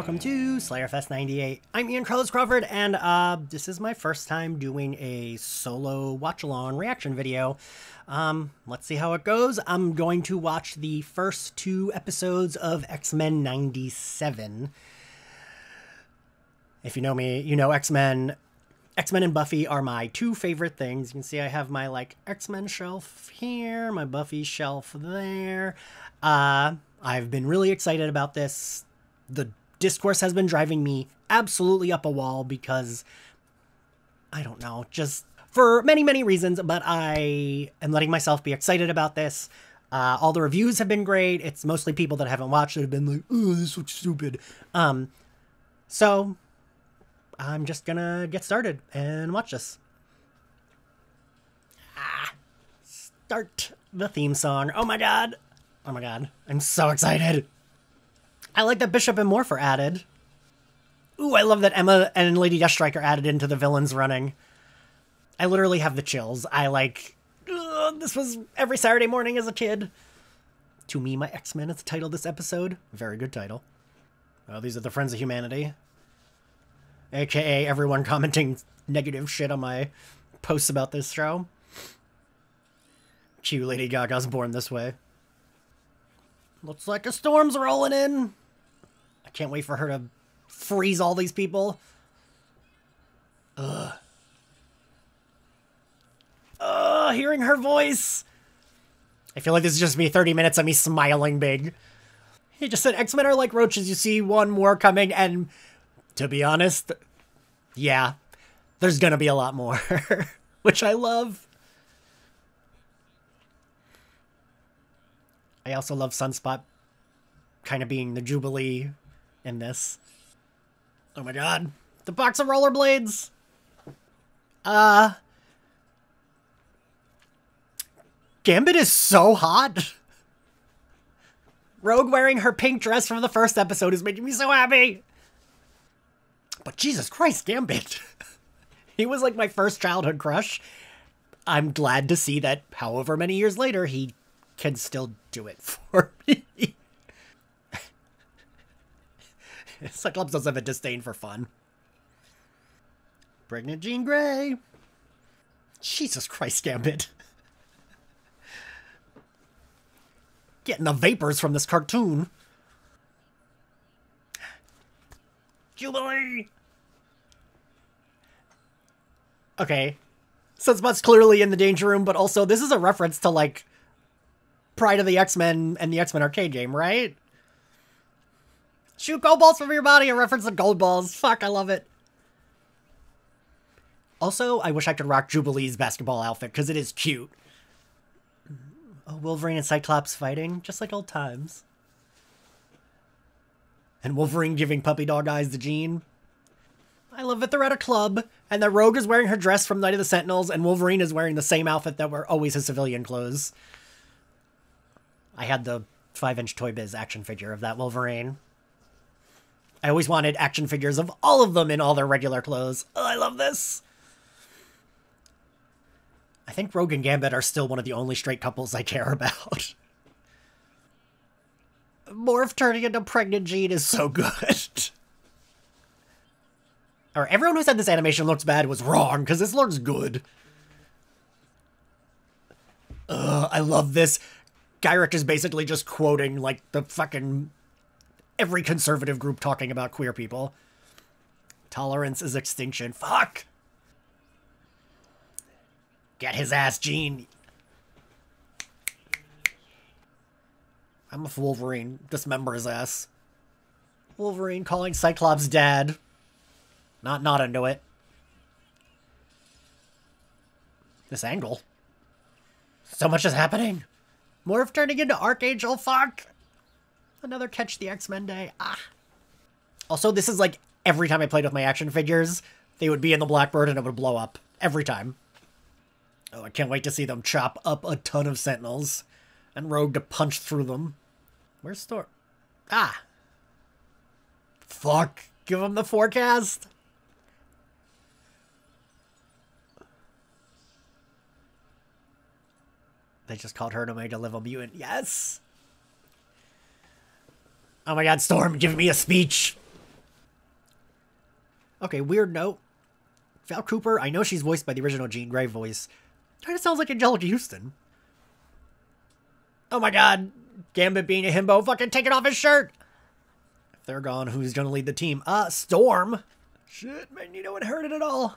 Welcome to SlayerFest 98. I'm Ian Carlos Crawford, and this is my first time doing a solo watch-along reaction video. Let's see how it goes. I'm going to watch the first two episodes of X-Men '97. If you know me, you know X-Men and Buffy are my two favorite things. You can see I have my, like, X-Men shelf here, my Buffy shelf there. I've been really excited about this. The discourse has been driving me absolutely up a wall because, I don't know, just for many, many reasons, but I am letting myself be excited about this. All the reviews have been great. It's mostly people that haven't watched it have been like, oh, this looks stupid. So I'm just gonna get started and watch this. Start the theme song. Oh my god. Oh my god. I'm so excited. I like that Bishop and Morph are added. Ooh, I love that Emma and Lady Deathstrike are added into the villains running. I literally have the chills. I like... Ugh, this was every Saturday morning as a kid. To Me, My X-Men is the title of this episode. Very good title. Oh, these are the Friends of Humanity. AKA everyone commenting negative shit on my posts about this show. Cue Lady Gaga's Born This Way. Looks like a storm's rolling in. I can't wait for her to freeze all these people. Ugh. Ugh, hearing her voice. I feel like this is just me 30 minutes of me smiling big. He just said X-Men are like roaches. You see one more coming, and to be honest, yeah, there's gonna be a lot more, which I love. I also love Sunspot kind of being the Jubilee in this. Oh my god. The box of rollerblades! Gambit is so hot! Rogue wearing her pink dress from the first episode is making me so happy! But Jesus Christ, Gambit! He was like my first childhood crush. I'm glad to see that however many years later, he can still do it for me. Cyclops does have a disdain for fun. Pregnant Jean Grey. Jesus Christ, Gambit. Getting the vapors from this cartoon. Jubilee. Okay. Sunspot's clearly in the Danger Room, but also this is a reference to, like, Pride of the X-Men and the X-Men arcade game, right? Shoot gold balls from your body and reference the gold balls. Fuck, I love it. Also, I wish I could rock Jubilee's basketball outfit because it is cute. Oh, Wolverine and Cyclops fighting, just like old times. And Wolverine giving puppy dog eyes to Jean. I love that they're at a club and that Rogue is wearing her dress from Night of the Sentinels and Wolverine is wearing the same outfit that were always his civilian clothes. I had the 5-inch Toy Biz action figure of that Wolverine. I always wanted action figures of all of them in all their regular clothes. Oh, I love this. I think Rogue and Gambit are still one of the only straight couples I care about. Morph turning into pregnant Jean is so good. Alright, everyone who said this animation looks bad was wrong, because this looks good. Ugh, I love this. Gyrich is basically just quoting, like, the fucking... every conservative group talking about queer people. Tolerance is extinction. Fuck! Get his ass, Jean! I'm a Wolverine. Dismember his ass. Wolverine calling Cyclops dad. Not into it. This angle. So much is happening! Morph turning into Archangel, fuck! Another Catch the X-Men day, ah! Also, this is like, every time I played with my action figures, they would be in the Blackbird and it would blow up. Every time. Oh, I can't wait to see them chop up a ton of Sentinels. And Rogue to punch through them. Where's Storm? Ah! Fuck! Give him the forecast! They just called her an Omega level mutant. Yes! Oh my god, Storm, give me a speech! Okay, weird note. Val Cooper, I know she's voiced by the original Jean Grey voice. Kind of sounds like Angelica Houston. Oh my god. Gambit being a himbo, fucking taking off his shirt. If they're gone, who's gonna lead the team? Storm. Shit, Magneto inherited it all.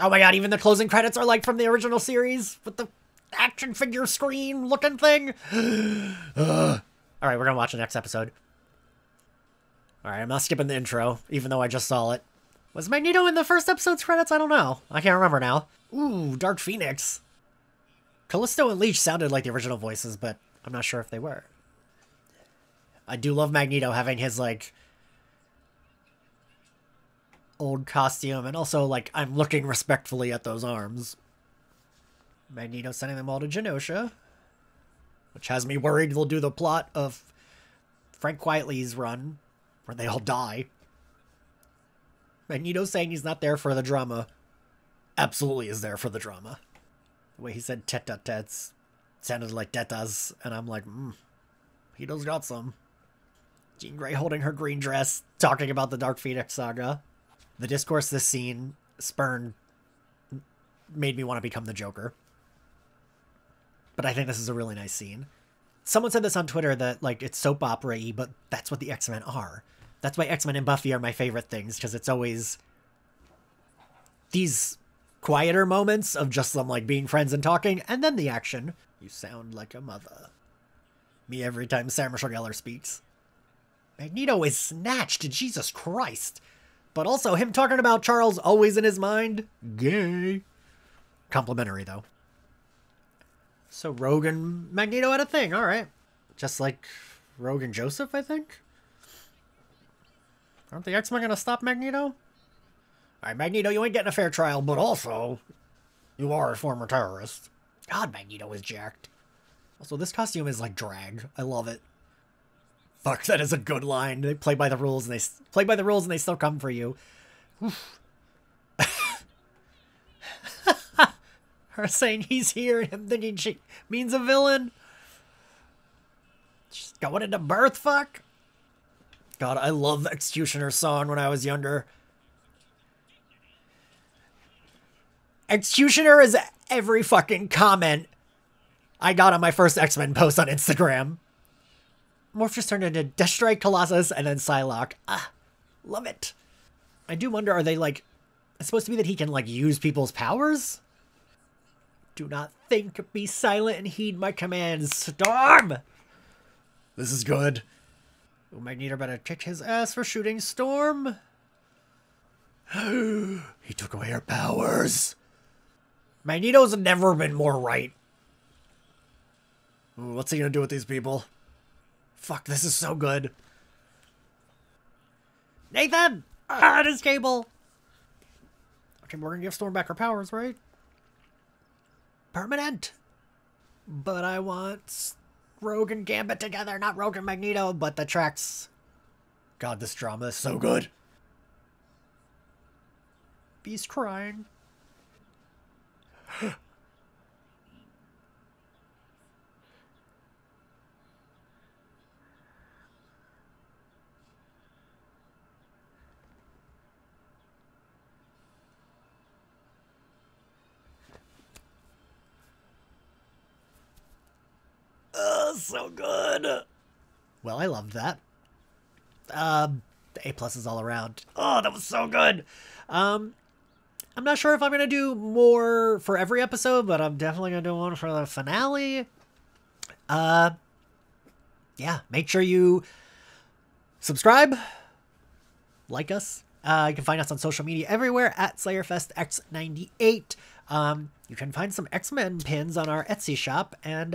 Oh my god, even the closing credits are like from the original series with the action figure screen looking thing. Alright, we're gonna watch the next episode. Alright, I'm not skipping the intro, even though I just saw it. Was Magneto in the first episode's credits? I don't know. I can't remember now. Ooh, Dark Phoenix. Callisto and Leech sounded like the original voices, but I'm not sure if they were. I do love Magneto having his, like, old costume, and also, like, I'm looking respectfully at those arms. Magneto sending them all to Genosha, which has me worried they'll do the plot of Frank Quietly's run, where they all die. Magneto saying he's not there for the drama absolutely is there for the drama. The way he said tet-tet-tets sounded like tetas, and I'm like, he does got some. Jean Grey holding her green dress, talking about the Dark Phoenix saga. The discourse this scene spurned made me want to become the Joker. But I think this is a really nice scene. Someone said this on Twitter that, like, it's soap opera-y, but that's what the X-Men are. That's why X-Men and Buffy are my favorite things, because it's always these quieter moments of just them, like, being friends and talking, and then the action. You sound like a mother. Me every time Sarah Michelle Gellar speaks. Magneto is snatched, Jesus Christ. But also him talking about Charles always in his mind. Gay. Complimentary, though. So Rogue and Magneto had a thing, alright. Just like Rogue and Joseph, I think? Aren't the X-Men gonna stop Magneto? Alright, Magneto, you ain't getting a fair trial, but also, you are a former terrorist. God, Magneto is jacked. Also, this costume is like drag. I love it. Fuck, that is a good line. They play by the rules, and they still come for you. Her saying he's here, and him thinking she means a villain. She's going into birth, fuck. God, I love the Executioner song when I was younger. Executioner is every fucking comment I got on my first X-Men post on Instagram. Morph just turned into Deathstrike, Colossus, and then Psylocke. Ah, love it. I do wonder, are they like... It's supposed to be that he can, like, use people's powers? Do not think, be silent, and heed my commands. Storm! This is good. Ooh, Magneto better kick his ass for shooting Storm. He took away her powers. Magneto's never been more right. Ooh, what's he gonna do with these people? Fuck, this is so good. Nathan! Ah, this cable! Okay, we're gonna give Storm back her powers, right? Permanent! But I want Rogue and Gambit together, not Rogue and Magneto, but the tracks. God, this drama is so good. Beast crying. So good. Well, I loved that. The A+ is all around. Oh, that was so good. I'm not sure if I'm gonna do more for every episode, but I'm definitely gonna do one for the finale. Yeah, make sure you subscribe, like us. You can find us on social media everywhere at SlayerFest X98. You can find some X-Men pins on our Etsy shop, and